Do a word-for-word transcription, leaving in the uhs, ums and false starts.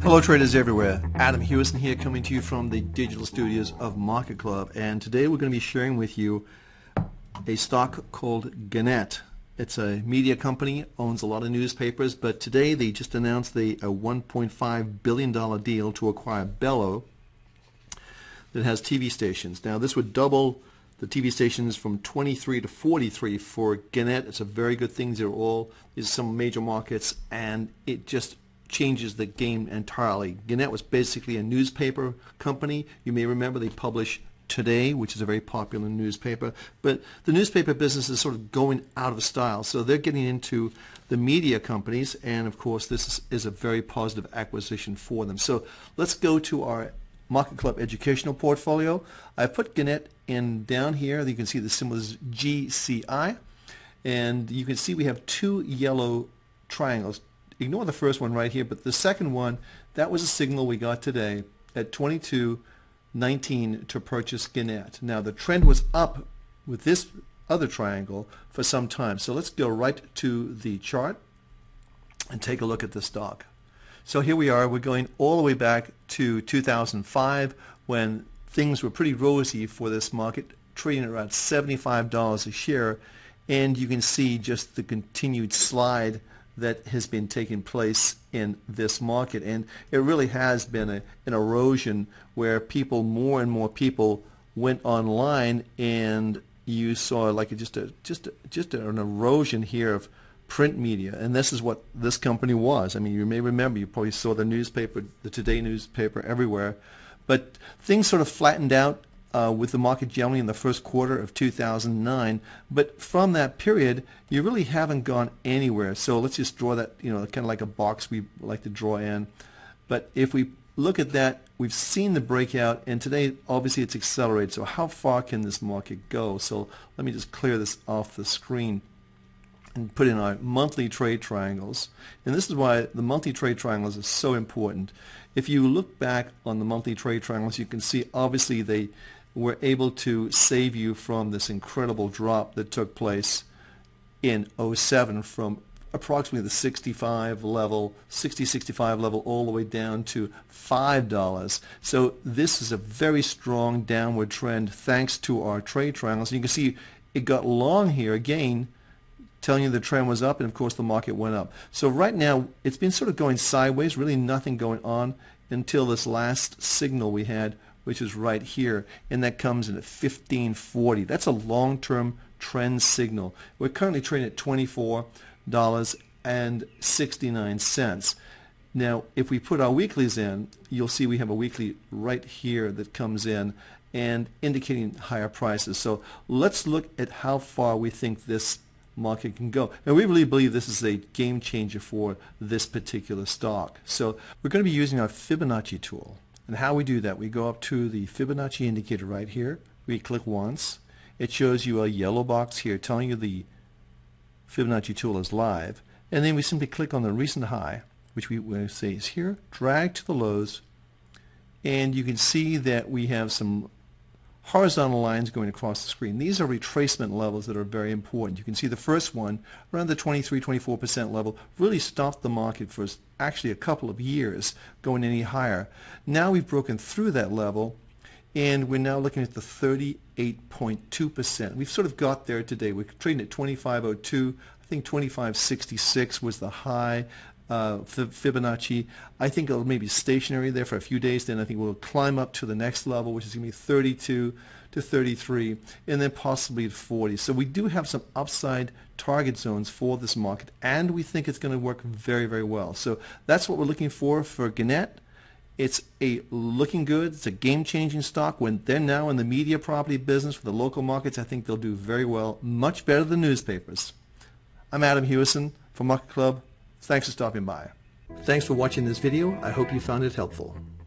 Hello traders everywhere, Adam Hewison here coming to you from the digital studios of Market Club, and today we're going to be sharing with you a stock called Gannett. It's a media company, owns a lot of newspapers, but today they just announced the, a one point five billion dollar deal to acquire Belo that has T V stations. Now this would double the T V stations from twenty-three to forty-three for Gannett. It's a very good thing. They're all, there's some major markets, and it just changes the game entirely. Gannett was basically a newspaper company. You may remember they publish Today, which is a very popular newspaper, but the newspaper business is sort of going out of style, so they're getting into the media companies, and of course this is a very positive acquisition for them. So let's go to our Market Club educational portfolio. I put Gannett in down here. You can see the symbol is G C I, and you can see we have two yellow triangles. Ignore the first one right here, but the second one, that was a signal we got today at twenty-two nineteen to purchase Gannett. Now the trend was up with this other triangle for some time, so let's go right to the chart and take a look at the stock. So here we are, we're going all the way back to two thousand five when things were pretty rosy for this market, trading at around seventy-five dollars a share, and you can see just the continued slide that has been taking place in this market, and it really has been a, an erosion where people, more and more people, went online, and you saw like a, just a just a, just an erosion here of print media, and this is what this company was. I mean, you may remember, you probably saw the newspaper, the Today newspaper everywhere, but things sort of flattened out Uh, with the market generally in the first quarter of two thousand nine, but from that period you really haven't gone anywhere. So let's just draw that, you know, kind of like a box we like to draw in. But if we look at that, we've seen the breakout, and today obviously it's accelerated. So how far can this market go? So let me just clear this off the screen and put in our monthly trade triangles, and this is why the monthly trade triangles are so important. If you look back on the monthly trade triangles, you can see obviously they were able to save you from this incredible drop that took place in oh seven from approximately the sixty-five level, sixty sixty-five level, all the way down to five dollars. So this is a very strong downward trend thanks to our trade triangles. You can see it got long here again, telling you the trend was up, and of course the market went up. So right now it's been sort of going sideways, really nothing going on until this last signal we had, which is right here, and that comes in at fifteen forty. That's a long-term trend signal. We're currently trading at twenty-four dollars and sixty-nine cents. Now if we put our weeklies in, you'll see we have a weekly right here that comes in and indicating higher prices. So let's look at how far we think this market can go, and we really believe this is a game changer for this particular stock. So we're going to be using our Fibonacci tool, and how we do that, we go up to the Fibonacci indicator right here, we click once, it shows you a yellow box here telling you the Fibonacci tool is live, and then we simply click on the recent high, which we will say is here, drag to the lows, and you can see that we have some horizontal lines going across the screen. These are retracement levels that are very important. You can see the first one around the twenty-three twenty-four percent level really stopped the market for actually a couple of years going any higher. Now we've broken through that level, and we're now looking at the thirty-eight point two percent. We've sort of got there today. We're trading at twenty-five oh two. I think twenty-five sixty-six was the high uh, Fibonacci. I think it'll maybe stationary there for a few days, then I think we'll climb up to the next level, which is going to be thirty-two to thirty-three, and then possibly to forty. So we do have some upside target zones for this market, and we think it's going to work very, very well. So that's what we're looking for for Gannett. It's a looking good, it's a game-changing stock. When they're now in the media property business for the local markets, I think they'll do very well, much better than newspapers. I'm Adam Hewison from Market Club. Thanks for stopping by. Thanks for watching this video. I hope you found it helpful.